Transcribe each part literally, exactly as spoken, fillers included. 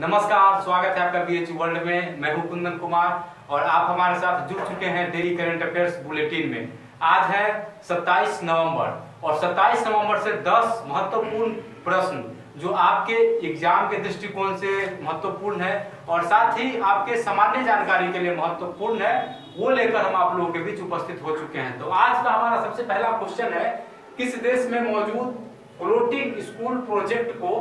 नमस्कार, स्वागत है आपका बीएच वर्ल्ड में। मैं हूं कुंदन कुमार और आप हमारे साथ जुड़ चुके हैं डेली करंट अफेयर्स बुलेटिन में। आज है सत्ताईस नवंबर और सत्ताईस नवंबर से दस महत्वपूर्ण प्रश्न जो आपके एग्जाम के दृष्टिकोण से महत्वपूर्ण है और साथ ही आपके सामान्य जानकारी के लिए महत्वपूर्ण है, वो लेकर हम आप लोगों के बीच उपस्थित हो चुके हैं। तो आज का हमारा सबसे पहला क्वेश्चन है, किस देश में मौजूद फ्लोटिंग स्कूल प्रोजेक्ट को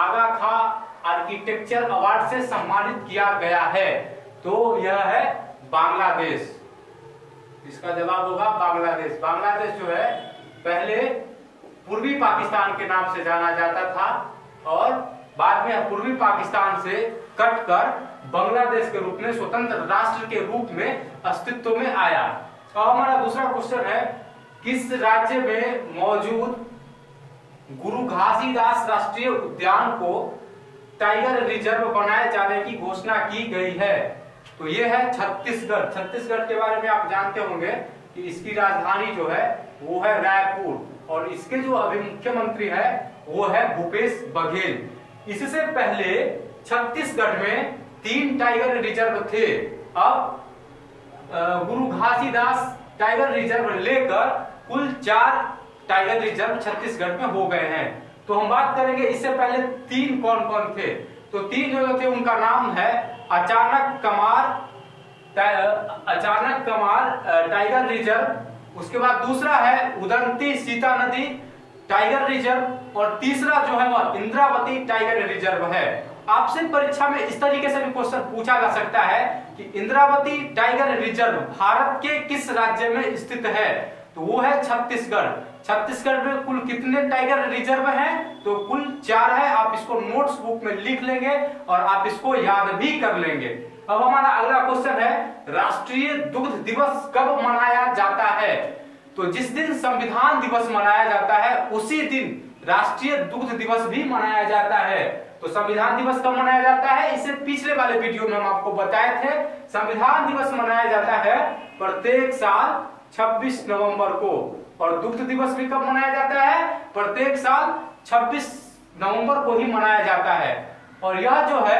आगा खां आर्किटेक्चर अवार्ड से सम्मानित किया गया है? तो यह है बांग्लादेश। इसका जवाब होगा बांग्लादेश। बांग्लादेश जो है पहले पूर्वी पाकिस्तान के नाम से जाना जाता था और बाद में पूर्वी पाकिस्तान से कटकर बांग्लादेश के रूप में स्वतंत्र राष्ट्र के रूप में अस्तित्व में आया। और हमारा दूसरा क्वेश्चन है, किस राज्य में मौजूद गुरु घासीदास राष्ट्रीय उद्यान को टाइगर रिजर्व बनाए जाने की घोषणा की गई है? तो ये है छत्तीसगढ़। छत्तीसगढ़ के बारे में आप जानते होंगे कि इसकी राजधानी जो है वो है रायपुर और इसके जो अभी मुख्यमंत्री है वो है भूपेश बघेल। इससे पहले छत्तीसगढ़ में तीन टाइगर रिजर्व थे। अब गुरु घासीदास टाइगर रिजर्व लेकर कुल चार टाइगर रिजर्व छत्तीसगढ़ में हो गए हैं। तो हम बात करेंगे इससे पहले तीन कौन कौन थे। तो तीन जो थे उनका नाम है अचानकमार अचानकमार टाइगर रिजर्व, उसके बाद दूसरा है उदंती सीतानदी टाइगर रिजर्व और तीसरा जो है वह इंद्रावती टाइगर रिजर्व है। आपसे परीक्षा में इस तरीके से भी क्वेश्चन पूछा जा सकता है कि इंद्रावती टाइगर रिजर्व भारत के किस राज्य में स्थित है? तो वो है छत्तीसगढ़। छत्तीसगढ़ में कुल कितने टाइगर रिजर्व हैं? तो कुल चार है। आप इसको नोट्स बुक में लिख लेंगे और आप इसको याद भी कर लेंगे। अब हमारा अगला क्वेश्चन है, राष्ट्रीय दुग्ध दिवस कब मनाया जाता है? तो जिस दिन संविधान दिवस मनाया जाता है उसी दिन राष्ट्रीय दुग्ध दिवस भी मनाया जाता है। तो संविधान दिवस कब मनाया जाता है? इसे पिछले वाले वीडियो में हम आपको बताए थे। संविधान दिवस मनाया जाता है प्रत्येक साल छब्बीस नवंबर को और दुग्ध दिवस भी कब मनाया जाता है? प्रत्येक साल छब्बीस नवंबर को ही मनाया जाता है। और यह जो है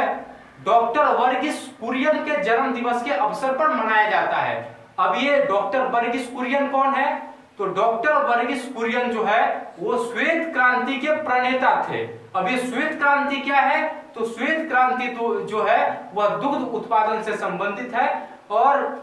डॉक्टर वर्गीस कुरियन के जन्म दिवस के अवसर पर मनाया जाता है। अब ये डॉक्टर वर्गीस कुरियन कौन है? तो डॉक्टर वर्गीस कुरियन जो है वो श्वेत क्रांति के प्रणेता थे। अब ये श्वेत क्रांति क्या है? तो श्वेत क्रांति तो जो है वह दुग्ध उत्पादन से संबंधित है और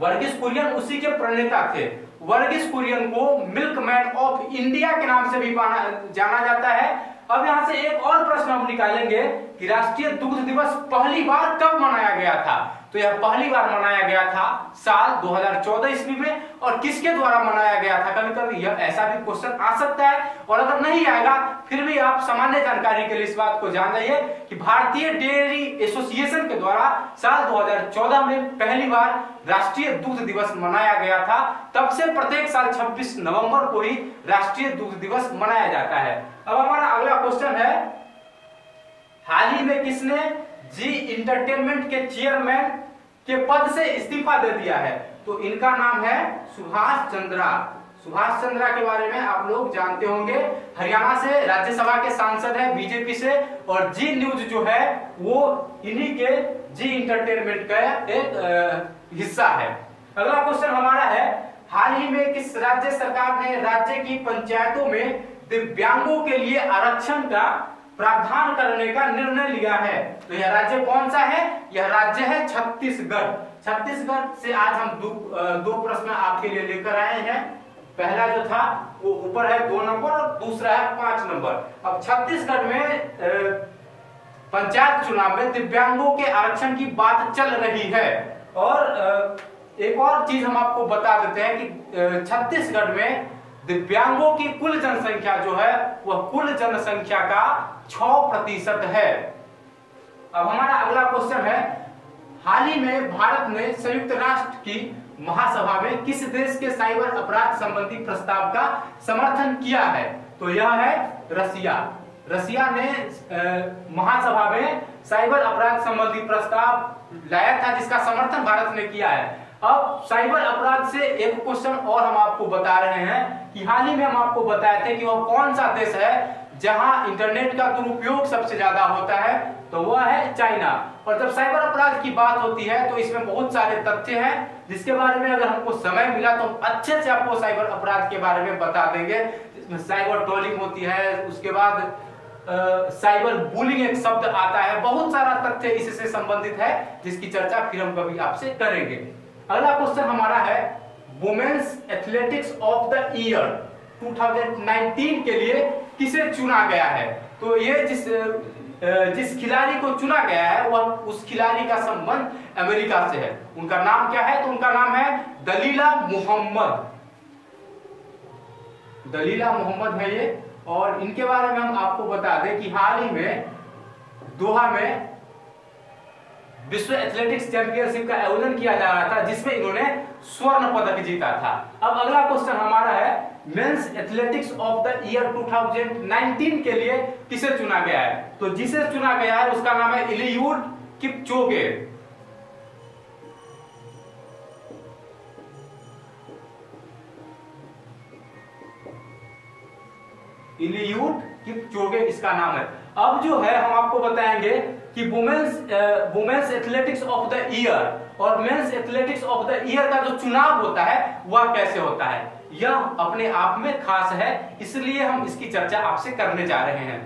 वर्गीस कुरियन उसी के प्रणेता थे। वर्गीस कुरियन को मिल्क मैन ऑफ इंडिया के नाम से भी जाना जाता है। अब यहाँ से एक और प्रश्न हम निकालेंगे कि राष्ट्रीय दुग्ध दिवस पहली बार कब मनाया गया था? तो यह पहली बार मनाया गया था साल दो हजार चौदह ईस्वी में। और किसके द्वारा मनाया गया था? कभी कभी यह ऐसा भी क्वेश्चन आ सकता है और अगर नहीं आएगा फिर भी आप सामान्य जानकारी के लिए इस बात को जान जाइए कि भारतीय डेयरी एसोसिएशन के द्वारा साल दो हजार चौदह में पहली बार राष्ट्रीय दुग्ध दिवस मनाया गया था। तब से प्रत्येक साल छब्बीस नवंबर को ही राष्ट्रीय दुग्ध दिवस मनाया जाता है। अब हमारा अगला क्वेश्चन है, हाल ही में किसने जी इंटरटेनमेंट के चेयरमैन के पद से इस्तीफा दे दिया है? तो इनका नाम है सुभाष चंद्रा। सुभाष चंद्रा के बारे में आप लोग जानते होंगे, हरियाणा से राज्यसभा के सांसद है बीजेपी से और जी न्यूज जो है वो इन्हीं के जी इंटरटेनमेंट का एक आ, हिस्सा है। अगला क्वेश्चन हमारा है, हाल ही में किस राज्य सरकार ने राज्य की पंचायतों में दिव्यांगों के लिए आरक्षण का प्रावधान करने का निर्णय लिया है? तो यह राज्य कौन सा है? यह राज्य है छत्तीसगढ़। छत्तीसगढ़ से आज हम दो दो प्रश्न आपके लिए लेकर आए हैं। पहला जो था वो ऊपर है दो नंबर और दूसरा है पांच नंबर। अब छत्तीसगढ़ में पंचायत चुनाव में दिव्यांगों के आरक्षण की बात चल रही है और एक और चीज हम आपको बता देते हैं कि छत्तीसगढ़ में दिव्यांगों की कुल जनसंख्या जो है वह कुल जनसंख्या का छह प्रतिशत है। अब हमारा अगला क्वेश्चन है, हाल ही में भारत ने संयुक्त राष्ट्र की महासभा में किस देश के साइबर अपराध संबंधी प्रस्ताव का समर्थन किया है? तो यह है रसिया। रसिया ने महासभा में साइबर अपराध संबंधी प्रस्ताव लाया था जिसका समर्थन भारत ने किया है। अब साइबर अपराध से एक क्वेश्चन और हम आपको बता रहे हैं कि हाल ही में हम आपको बताए थे कि वह कौन सा देश है जहां इंटरनेट का दुरुपयोग सबसे ज्यादा होता है तो वह है चाइना। और जब साइबर अपराध की बात होती है तो इसमें बहुत सारे तथ्य हैं जिसके बारे में अगर हमको समय मिला तो हम अच्छे से आपको साइबर अपराध के बारे में बता देंगे। जिसमें साइबर ट्रोलिंग होती है, उसके बाद साइबर बुलिंग एक शब्द आता है, बहुत सारा तथ्य इससे संबंधित है जिसकी चर्चा फिर हम कभी आपसे करेंगे। अगला क्वेश्चन हमारा है women's athletics of the year दो हज़ार उन्नीस के लिए किसे चुना गया है। तो ये जिस जिस खिलाड़ी को चुना गया है वह उस खिलाड़ी का संबंध अमेरिका से है। उनका नाम क्या है? तो उनका नाम है दलीला मोहम्मद। दलीला मोहम्मद है ये। और इनके बारे में हम आपको बता दें कि हाल ही में दोहा में विश्व एथलेटिक्स चैंपियनशिप का आयोजन किया जा रहा था जिसमें इन्होंने स्वर्ण पदक जीता था। अब अगला क्वेश्चन हमारा है men's athletics of the year दो हज़ार उन्नीस के लिए किसे चुना गया है। तो जिसे चुना गया है उसका नाम है एलियूड किपचोगे। एलियूड किपचोगे इसका नाम है। अब जो है हम आपको बताएंगे कि women's women's athletics of the year और men's athletics of the year का जो चुनाव होता है वह कैसे होता है। यह अपने आप में खास है, इसलिए हम इसकी चर्चा आपसे करने जा रहे हैं।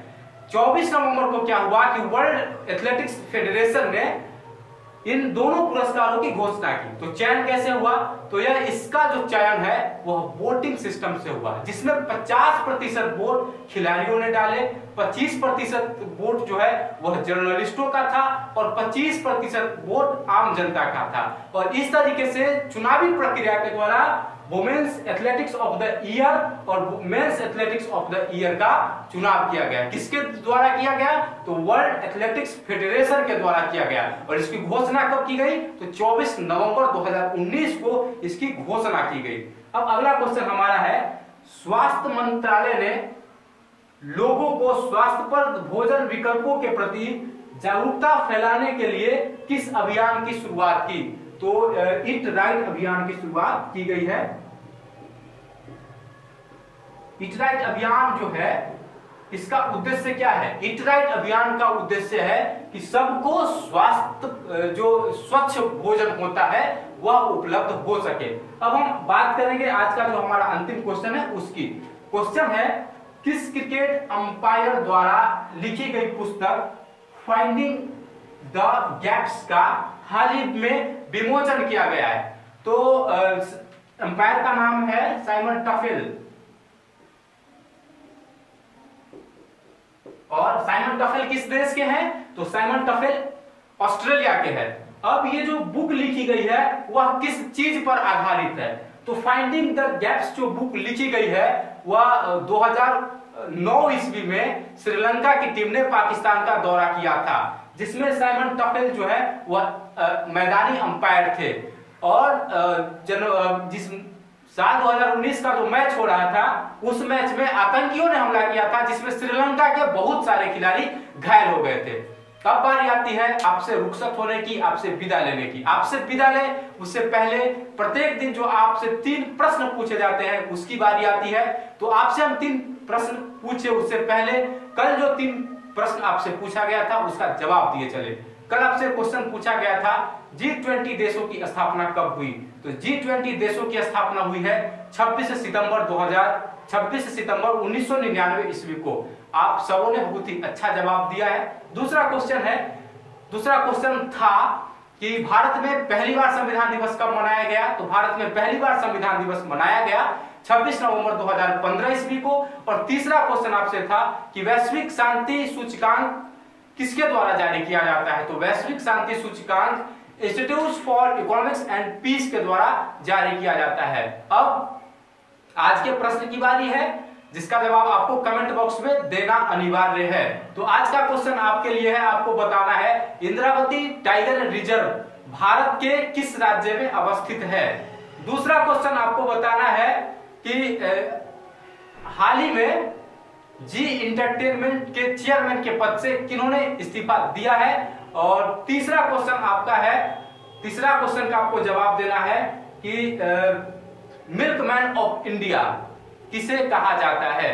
चौबीस नवंबर को क्या हुआ कि वर्ल्ड एथलेटिक्स फेडरेशन ने इन दोनों पुरस्कारों की घोषणा की। तो चयन कैसे हुआ? तो यह इसका जो चयन है वह वोटिंग सिस्टम से हुआ, जिसमें पचास प्रतिशत वोट खिलाड़ियों ने डाले, पच्चीस प्रतिशत वोट जो है वह जर्नलिस्टों का था और पच्चीस प्रतिशत वोट आम जनता का था। और इस तरीके से चुनावी प्रक्रिया के द्वारा women's athletics of the year और men's athletics of the year का चुनाव किया गया। किसके द्वारा किया गया? तो वर्ल्ड एथलेटिक्स फेडरेशन के द्वारा किया गया। और इसकी घोषणा कब की गई? तो चौबीस नवंबर दो हज़ार उन्नीस को इसकी घोषणा की गई। अब अगला क्वेश्चन हमारा है स्वास्थ्य मंत्रालय ने लोगों को स्वास्थ्यप्रद भोजन विकल्पों के प्रति जागरूकता फैलाने के लिए किस अभियान की शुरुआत की? तो इट राइट अभियान की शुरुआत की गई है। इट राइट अभियान जो है इसका उद्देश्य क्या है? इट राइट अभियान का उद्देश्य है कि सबको स्वास्थ्य जो स्वच्छ भोजन होता है वह उपलब्ध हो सके। अब हम बात करेंगे आज का जो हमारा अंतिम क्वेश्चन है उसकी। क्वेश्चन है किस क्रिकेट अंपायर द्वारा लिखी गई पुस्तक फाइंडिंग द गैप्स का हाल ही में विमोचन किया गया है। तो अंपायर का नाम है साइमन टफेल। और साइमन टफेल किस देश के हैं? तो साइमन टफेल ऑस्ट्रेलिया के हैं। अब ये जो बुक लिखी गई है वह किस चीज पर आधारित है? तो फाइंडिंग द गैप्स जो बुक लिखी गई है वह दो हज़ार नौ ईस्वी में श्रीलंका की टीम ने पाकिस्तान का दौरा किया था, जिसमें साइमन टफेल जो है वह मैदानी अंपायर थे। और जन जिस साल दो हज़ार उन्नीस का जो मैच हो रहा था उस मैच में आतंकियों ने हमला किया था जिसमें श्रीलंका के बहुत सारे खिलाड़ी घायल हो गए थे। अब बारी आती है आपसे रुखसत होने की, आपसे विदा लेने की। आपसे विदा ले उससे पहले प्रत्येक दिन जो आपसे तीन प्रश्न पूछे जाते हैं उसकी बारी आती है। तो आपसे हम तीन प्रश्न पूछे, उससे पहले कल जो तीन प्रश्न आपसे पूछा गया था उसका जवाब दिए चले। कल आपसे क्वेश्चन पूछा गया था जी ट्वेंटी देशों की स्थापना कब हुई? तो जी ट्वेंटी देशों की स्थापना हुई है छब्बीस सितंबर उन्नीस सौ निन्यानवे ईस्वी को। आप सबों ने बहुत ही अच्छा जवाब दिया है। दूसरा क्वेश्चन है, दूसरा क्वेश्चन था कि भारत में पहली बार संविधान दिवस कब मनाया गया? तो भारत में पहली बार संविधान दिवस मनाया गया छब्बीस नवंबर दो हज़ार पंद्रह ईस्वी को। और तीसरा क्वेश्चन आपसे था कि वैश्विक शांति सूचकांक किसके द्वारा जारी किया जाता है? तो वैश्विक शांति सूचकांक institute for economics and peace के द्वारा जारी किया जाता है। अब आज के प्रश्न की बारी है जिसका जवाब आपको कमेंट बॉक्स में देना अनिवार्य है। तो आज का क्वेश्चन आपके लिए है, आपको बताना है इंद्रावती टाइगर रिजर्व भारत के किस राज्य में अवस्थित है। दूसरा क्वेश्चन आपको बताना है कि हाल ही में जी इंटरटेनमेंट के चेयरमैन के पद से किन्होंने इस्तीफा दिया है। और तीसरा क्वेश्चन आपका है, तीसरा क्वेश्चन का आपको जवाब देना है कि मिल्कमैन ऑफ इंडिया किसे कहा जाता है।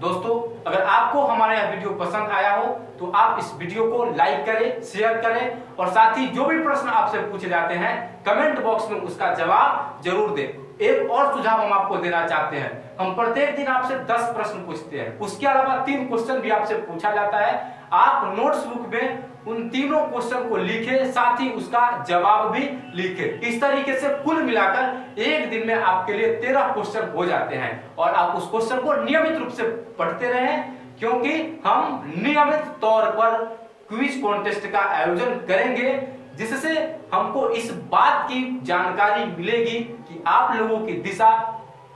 दोस्तों अगर आपको हमारा यह वीडियो पसंद आया हो तो आप इस वीडियो को लाइक करें, शेयर करें और साथ ही जो भी प्रश्न आपसे पूछे जाते हैं कमेंट बॉक्स में उसका जवाब जरूर दें। एक और सुझाव हम आपको देना चाहते हैं, हम प्रत्येक दिन आपसे दस प्रश्न पूछते हैं, उसके अलावा तीन क्वेश्चन भी आपसे पूछा जाता है। आप नोट्स बुक में उन तीनों क्वेश्चन को लिखे, साथ ही उसका जवाब भी लिखे। इस तरीके से कुल मिलाकर एक दिन में आपके लिए तेरह क्वेश्चन हो जाते हैं और आप उस क्वेश्चन को नियमित रूप से पढ़ते रहें, क्योंकि हम नियमित तौर पर क्विज कॉन्टेस्ट का आयोजन करेंगे, जिससे हमको इस बात की जानकारी मिलेगी कि आप लोगों की दिशा,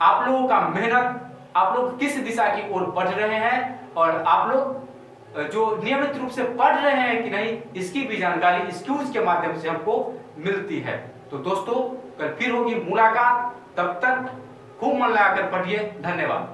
आप लोगों का मेहनत, आप लोग किस दिशा की ओर बढ़ रहे हैं और आप लोग जो नियमित रूप से पढ़ रहे हैं कि नहीं, इसकी भी जानकारी इस क्विज के माध्यम से हमको मिलती है। तो दोस्तों कल फिर होगी मुलाकात, तब तक खूब मन लगाकर पढ़िए। धन्यवाद।